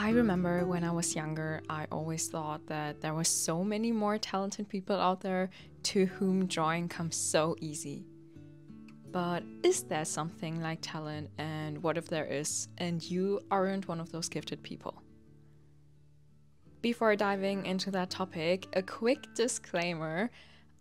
I remember when I was younger, I always thought that there were so many more talented people out there to whom drawing comes so easy. But is there something like talent, and what if there is and you aren't one of those gifted people? Before diving into that topic, a quick disclaimer.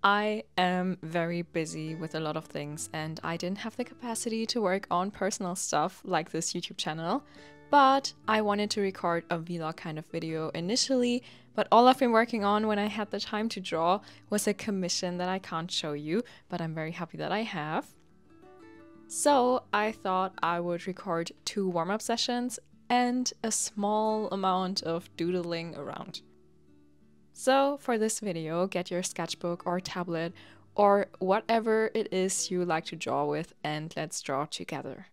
I am very busy with a lot of things and I didn't have the capacity to work on personal stuff like this YouTube channel, but I wanted to record a vlog kind of video initially, but all I've been working on when I had the time to draw was a commission that I can't show you, but I'm very happy that I have. So I thought I would record 2 warm-up sessions and a small amount of doodling around. So for this video, get your sketchbook or tablet or whatever it is you like to draw with, and let's draw together.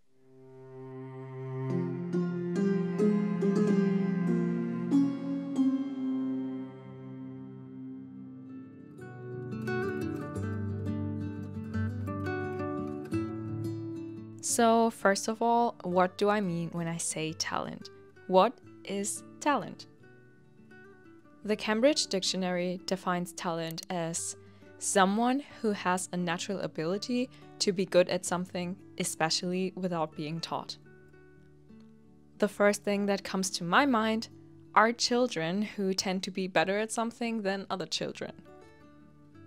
So first of all, what do I mean when I say talent? What is talent? The Cambridge Dictionary defines talent as someone who has a natural ability to be good at something, especially without being taught. The first thing that comes to my mind are children who tend to be better at something than other children.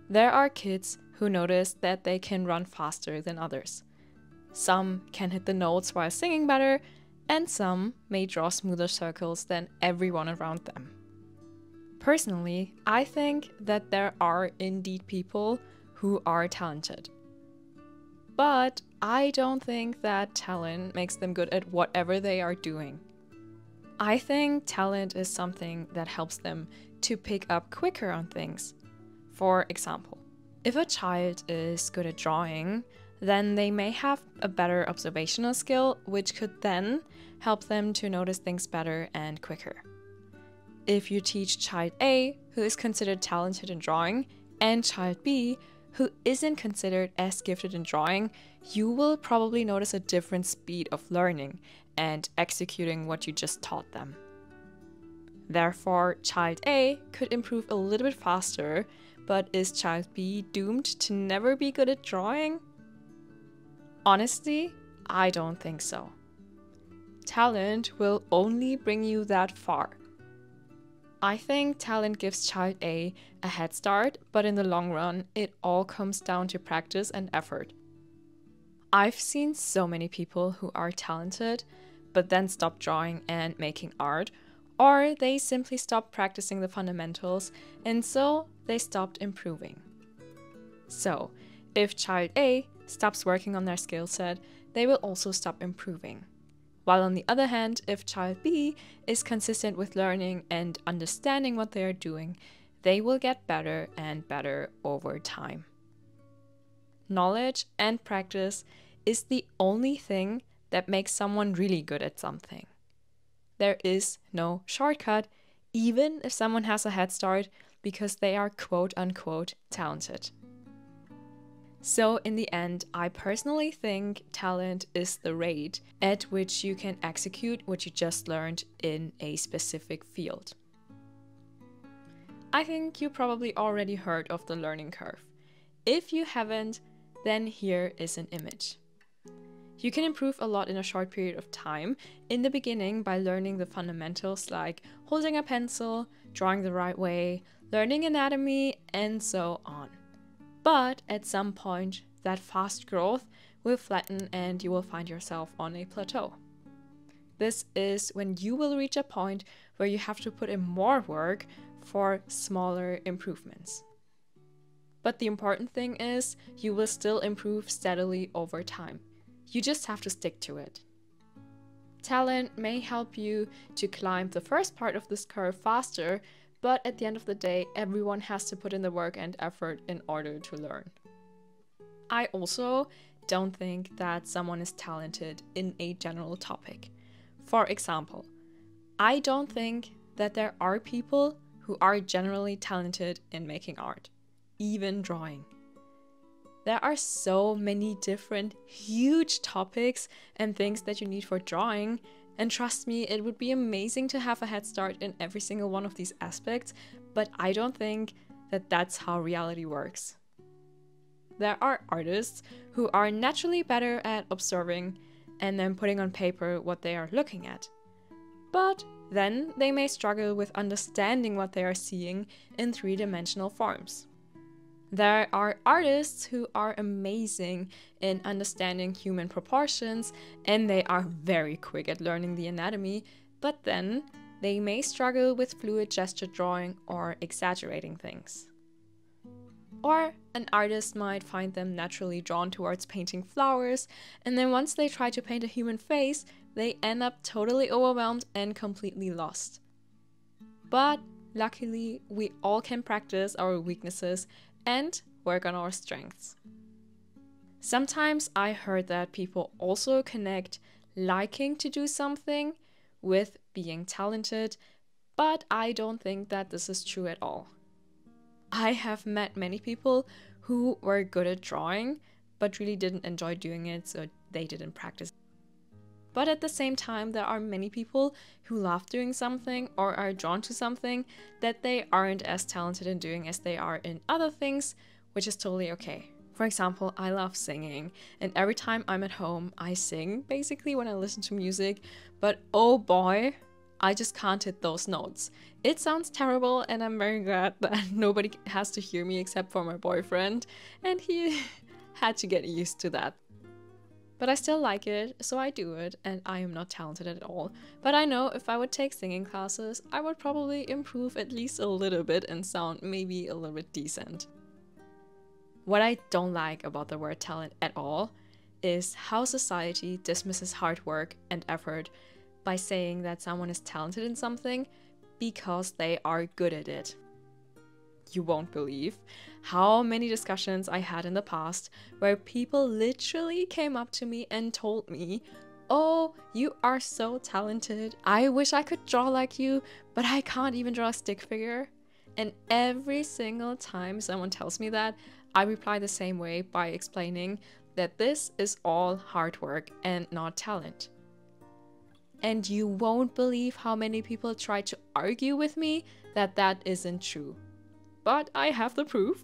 There are kids who notice that they can run faster than others. Some can hit the notes while singing better, and some may draw smoother circles than everyone around them. Personally, I think that there are indeed people who are talented. But I don't think that talent makes them good at whatever they are doing. I think talent is something that helps them to pick up quicker on things. For example, if a child is good at drawing, then they may have a better observational skill, which could then help them to notice things better and quicker. If you teach child A, who is considered talented in drawing, and child B, who isn't considered as gifted in drawing, you will probably notice a different speed of learning and executing what you just taught them. Therefore, child A could improve a little bit faster, but is child B doomed to never be good at drawing? Honestly, I don't think so. Talent will only bring you that far. I think talent gives child A a head start, but in the long run, it all comes down to practice and effort. I've seen so many people who are talented, but then stop drawing and making art, or they simply stop practicing the fundamentals, and so they stopped improving. So, if child A stops working on their skill set, they will also stop improving. While on the other hand, if child B is consistent with learning and understanding what they are doing, they will get better and better over time. Knowledge and practice is the only thing that makes someone really good at something. There is no shortcut, even if someone has a head start, because they are quote-unquote talented. So in the end, I personally think talent is the rate at which you can execute what you just learned in a specific field. I think you probably already heard of the learning curve. If you haven't, then here is an image. You can improve a lot in a short period of time in the beginning by learning the fundamentals like holding a pencil, drawing the right way, learning anatomy, and so on. But at some point, that fast growth will flatten and you will find yourself on a plateau. This is when you will reach a point where you have to put in more work for smaller improvements. But the important thing is, you will still improve steadily over time. You just have to stick to it. Talent may help you to climb the first part of this curve faster, but at the end of the day, everyone has to put in the work and effort in order to learn. I also don't think that someone is talented in a general topic. For example, I don't think that there are people who are generally talented in making art, even drawing. There are so many different huge topics and things that you need for drawing, And trust me, it would be amazing to have a head start in every single one of these aspects, but I don't think that that's how reality works. There are artists who are naturally better at observing and then putting on paper what they are looking at. But then they may struggle with understanding what they are seeing in three-dimensional forms. There are artists who are amazing in understanding human proportions and they are very quick at learning the anatomy, but then they may struggle with fluid gesture drawing or exaggerating things. Or an artist might find them naturally drawn towards painting flowers, and then once they try to paint a human face, they end up totally overwhelmed and completely lost. But luckily, we all can practice our weaknesses and work on our strengths. Sometimes I heard that people also connect liking to do something with being talented, but I don't think that this is true at all. I have met many people who were good at drawing, but really didn't enjoy doing it, so they didn't practice. But at the same time, there are many people who love doing something or are drawn to something that they aren't as talented in doing as they are in other things, which is totally okay. For example, I love singing, and every time I'm at home, I sing basically when I listen to music, but oh boy, I just can't hit those notes. It sounds terrible, and I'm very glad that nobody has to hear me except for my boyfriend, and he had to get used to that. But I still like it, so I do it, and I am not talented at all. But I know if I would take singing classes, I would probably improve at least a little bit and sound maybe a little bit decent. What I don't like about the word talent at all is how society dismisses hard work and effort by saying that someone is talented in something because they are good at it. You won't believe how many discussions I had in the past where people literally came up to me and told me, "Oh, you are so talented. I wish I could draw like you, but I can't even draw a stick figure." And every single time someone tells me that, I reply the same way by explaining that this is all hard work and not talent. And you won't believe how many people try to argue with me that that isn't true. But I have the proof.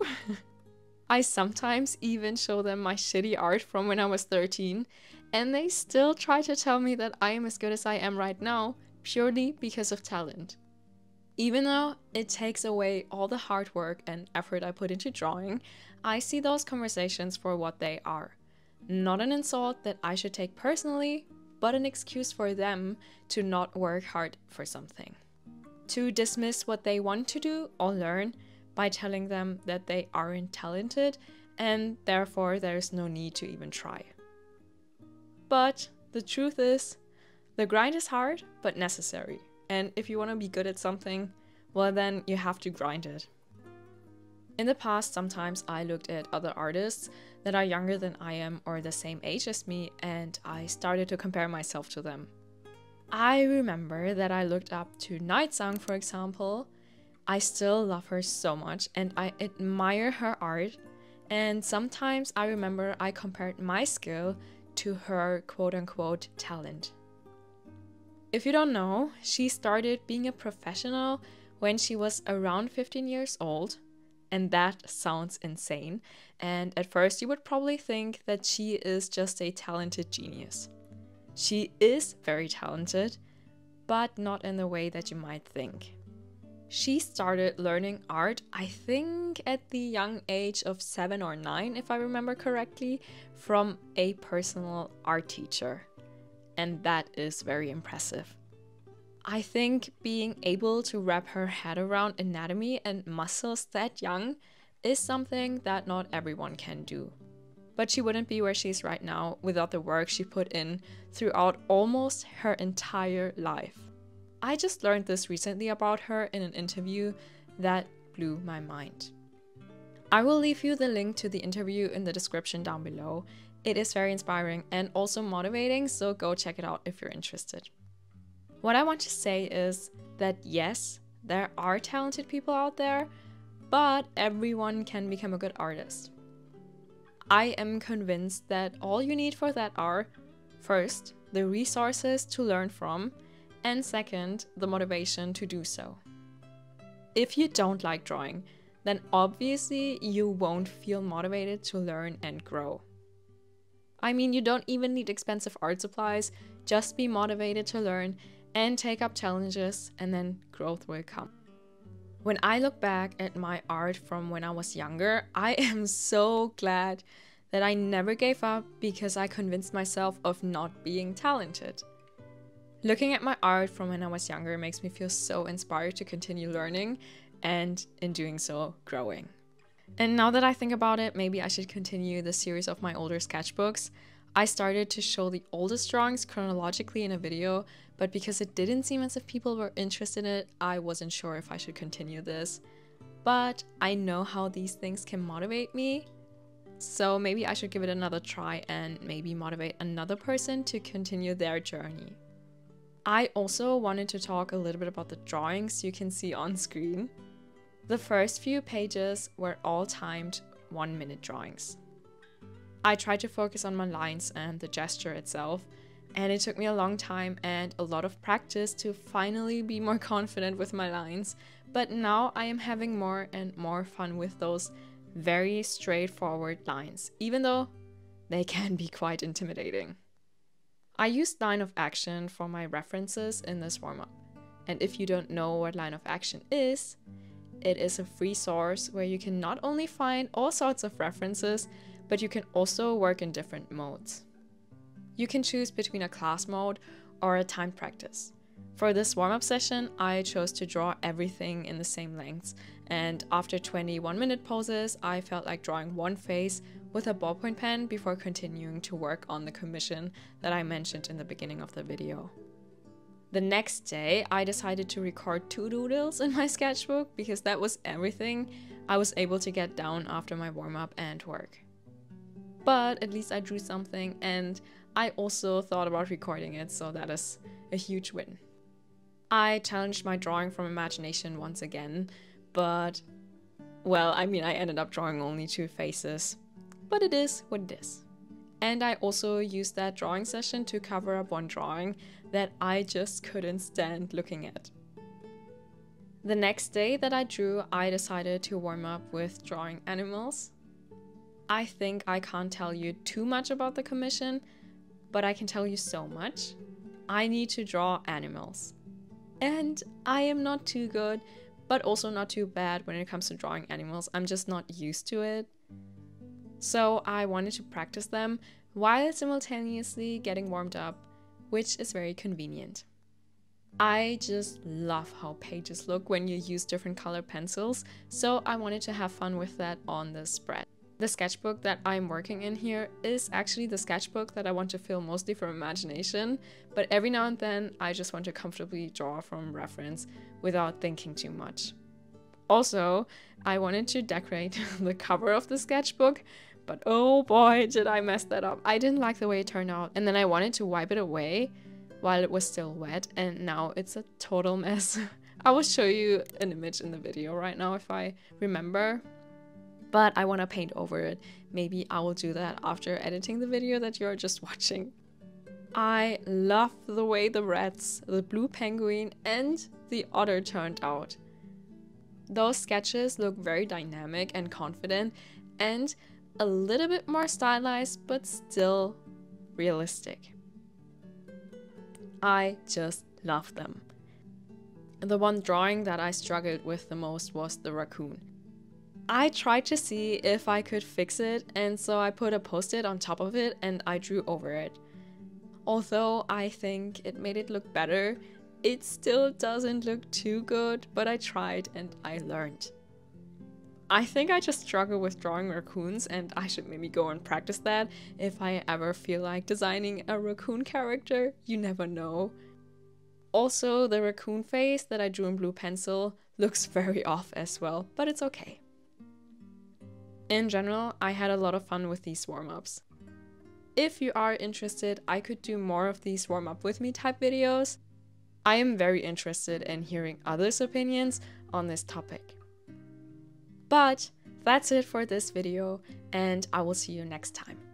I sometimes even show them my shitty art from when I was 13, and they still try to tell me that I am as good as I am right now, purely because of talent. Even though it takes away all the hard work and effort I put into drawing, I see those conversations for what they are. Not an insult that I should take personally, but an excuse for them to not work hard for something. To dismiss what they want to do or learn by telling them that they aren't talented and therefore there is no need to even try. But the truth is, the grind is hard but necessary. And if you want to be good at something, well then you have to grind it. In the past, sometimes I looked at other artists that are younger than I am or the same age as me, and I started to compare myself to them. I remember that I looked up to Knight Zhang, for example. I still love her so much and I admire her art, and sometimes I remember I compared my skill to her quote-unquote talent. If you don't know, she started being a professional when she was around 15 years old. And that sounds insane, and at first you would probably think that she is just a talented genius. She is very talented, but not in the way that you might think. She started learning art, I think at the young age of 7 or 9, if I remember correctly, from a personal art teacher. And that is very impressive. I think being able to wrap her head around anatomy and muscles that young is something that not everyone can do. But she wouldn't be where she is right now without the work she put in throughout almost her entire life. I just learned this recently about her in an interview that blew my mind. I will leave you the link to the interview in the description down below. It is very inspiring and also motivating, so go check it out if you're interested. What I want to say is that yes, there are talented people out there, but everyone can become a good artist. I am convinced that all you need for that are, first, the resources to learn from, and second, the motivation to do so. If you don't like drawing, then obviously you won't feel motivated to learn and grow. I mean, you don't even need expensive art supplies, just be motivated to learn and take up challenges, and then growth will come. When I look back at my art from when I was younger, I am so glad that I never gave up because I convinced myself of not being talented. Looking at my art from when I was younger makes me feel so inspired to continue learning and, in doing so, growing. And now that I think about it, maybe I should continue the series of my older sketchbooks. I started to show the oldest drawings chronologically in a video, but because it didn't seem as if people were interested in it, I wasn't sure if I should continue this. But I know how these things can motivate me, so maybe I should give it another try and maybe motivate another person to continue their journey. I also wanted to talk a little bit about the drawings you can see on screen. The first few pages were all timed 1-minute drawings. I tried to focus on my lines and the gesture itself, and it took me a long time and a lot of practice to finally be more confident with my lines, but now I am having more and more fun with those very straightforward lines, even though they can be quite intimidating. I used Line of Action for my references in this warm-up, and if you don't know what Line of Action is, it is a free source where you can not only find all sorts of references, but you can also work in different modes. You can choose between a class mode or a timed practice. For this warm-up session, I chose to draw everything in the same lengths, and after 21-minute poses, I felt like drawing one face with a ballpoint pen before continuing to work on the commission that I mentioned in the beginning of the video. The next day, I decided to record 2 doodles in my sketchbook because that was everything I was able to get down after my warm-up and work. But at least I drew something, and I also thought about recording it, so that is a huge win. I challenged my drawing from imagination once again, but well, I mean, I ended up drawing only 2 faces, but it is what it is. And I also used that drawing session to cover up one drawing that I just couldn't stand looking at. The next day that I drew, I decided to warm up with drawing animals. I think I can't tell you too much about the commission, but I can tell you so much. I need to draw animals. And I am not too good, but also not too bad when it comes to drawing animals. I'm just not used to it. So I wanted to practice them while simultaneously getting warmed up, which is very convenient. I just love how pages look when you use different color pencils, so I wanted to have fun with that on this spread. The sketchbook that I'm working in here is actually the sketchbook that I want to fill mostly from imagination, but every now and then I just want to comfortably draw from reference without thinking too much. Also, I wanted to decorate the cover of the sketchbook, but oh boy, did I mess that up. I didn't like the way it turned out, and then I wanted to wipe it away while it was still wet, and now it's a total mess. I will show you an image in the video right now if I remember, but I want to paint over it. Maybe I will do that after editing the video that you're just watching. I love the way the rats, the blue penguin, and the otter turned out. Those sketches look very dynamic and confident and a little bit more stylized, but still realistic. I just love them. The one drawing that I struggled with the most was the raccoon. I tried to see if I could fix it, and so I put a post-it on top of it and I drew over it. Although I think it made it look better, it still doesn't look too good, but I tried and I learned. I think I just struggle with drawing raccoons, and I should maybe go and practice that if I ever feel like designing a raccoon character. You never know. Also, the raccoon face that I drew in blue pencil looks very off as well, but it's okay. In general, I had a lot of fun with these warm-ups. If you are interested, I could do more of these warm-up with me type videos. I am very interested in hearing others' opinions on this topic. But that's it for this video, and I will see you next time.